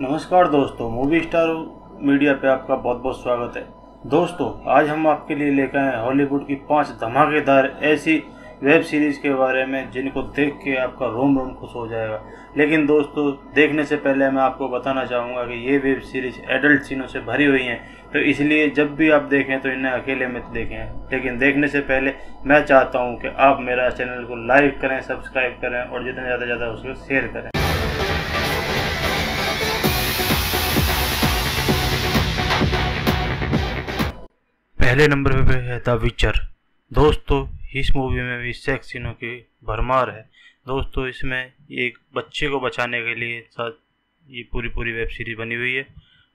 नमस्कार दोस्तों, movie star media पे आपका बहुत बहुत स्वागत है। दोस्तों, आज हम आपके लिए लेकर आए हॉलीवुड की 5 धमाकेदार ऐसी वेब सीरीज़ के बारे में जिनको देख के आपका रोम रोम खुश हो जाएगा। लेकिन दोस्तों, देखने से पहले मैं आपको बताना चाहूँगा कि ये वेब सीरीज़ एडल्ट सीनों से भरी हुई हैं, तो इसलिए जब भी आप देखें तो इन्हें अकेले मत देखें। लेकिन देखने से पहले मैं चाहता हूँ कि आप मेरा चैनल को लाइक करें, सब्सक्राइब करें और जितना ज़्यादा उसको शेयर करें। पहले नंबर पे है द विचर। दोस्तों, इस मूवी में भी सेक्स सीनों की भरमार है। दोस्तों, इसमें एक बच्चे को बचाने के लिए साथ ये पूरी वेब सीरीज बनी हुई है।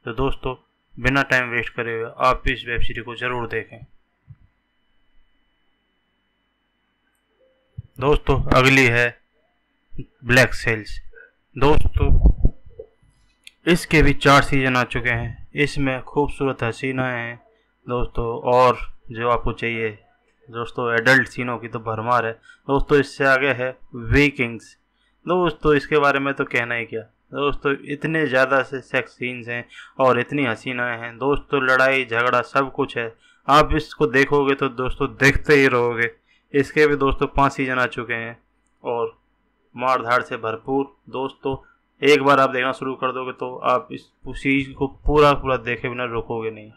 तो दोस्तों, बिना टाइम वेस्ट करे हुए आप इस वेब सीरीज को ज़रूर देखें। दोस्तों, अगली है ब्लैक सेल्स। दोस्तों, इसके भी 4 सीजन आ चुके हैं। इसमें खूबसूरत हसीनाएँ हैं दोस्तों, और जो आपको चाहिए दोस्तों, एडल्ट सीनों की तो भरमार है। दोस्तों, इससे आगे है विकिंग्स। दोस्तों, इसके बारे में तो कहना ही क्या। दोस्तों, इतने ज़्यादा से सेक्स सीन्स हैं और इतनी हसीनाएँ हैं। दोस्तों, लड़ाई झगड़ा सब कुछ है। आप इसको देखोगे तो दोस्तों देखते ही रहोगे। इसके भी दोस्तों 5 सीजन आ चुके हैं और मार धाड़ से भरपूर। दोस्तों, एक बार आप देखना शुरू कर दोगे तो आप इस सीरीज को पूरा देखे बिना रुकोगे नहीं।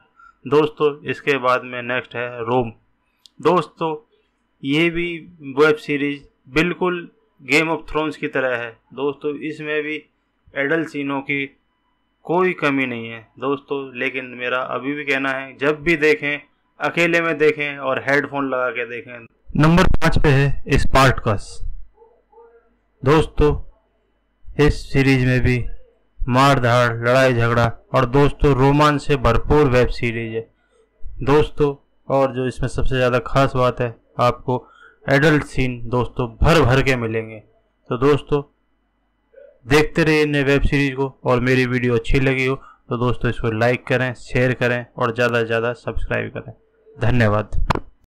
दोस्तों, इसके बाद में नेक्स्ट है रोम। दोस्तों, ये भी वेब सीरीज़ बिल्कुल गेम ऑफ थ्रोन्स की तरह है। दोस्तों, इसमें भी एडल्ट सीनों की कोई कमी नहीं है। दोस्तों, लेकिन मेरा अभी भी कहना है, जब भी देखें अकेले में देखें और हेडफोन लगा के देखें। नंबर 5 पे है स्पार्टकस। दोस्तों, इस सीरीज़ में भी मार धाड़, लड़ाई झगड़ा और दोस्तों रोमांच से भरपूर वेब सीरीज है। दोस्तों, और जो इसमें सबसे ज़्यादा खास बात है, आपको एडल्ट सीन दोस्तों भर के मिलेंगे। तो दोस्तों, देखते रहिए इन वेब सीरीज़ को, और मेरी वीडियो अच्छी लगी हो तो दोस्तों इसको लाइक करें, शेयर करें और ज़्यादा से ज़्यादा सब्सक्राइब करें। धन्यवाद।